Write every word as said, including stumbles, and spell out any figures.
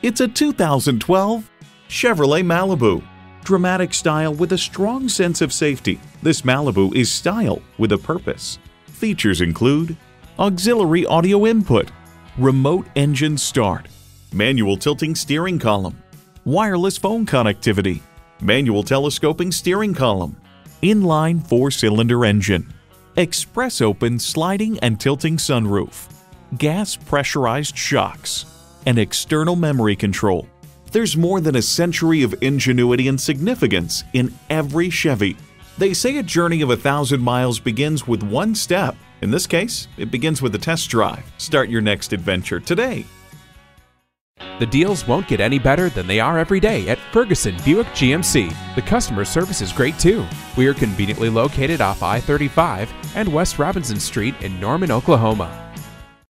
It's a two thousand twelve Chevrolet Malibu. Dramatic style with a strong sense of safety, this Malibu is style with a purpose. Features include auxiliary audio input, remote engine start, manual tilting steering column, wireless phone connectivity, manual telescoping steering column, inline four-cylinder engine, express open sliding and tilting sunroof, gas pressurized shocks, and external memory control. There's more than a century of ingenuity and significance in every Chevy. They say a journey of a thousand miles begins with one step. In this case, it begins with a test drive. Start your next adventure today. The deals won't get any better than they are every day at Ferguson Buick G M C. The customer service is great too. We are conveniently located off I thirty-five and West Robinson Street in Norman, Oklahoma.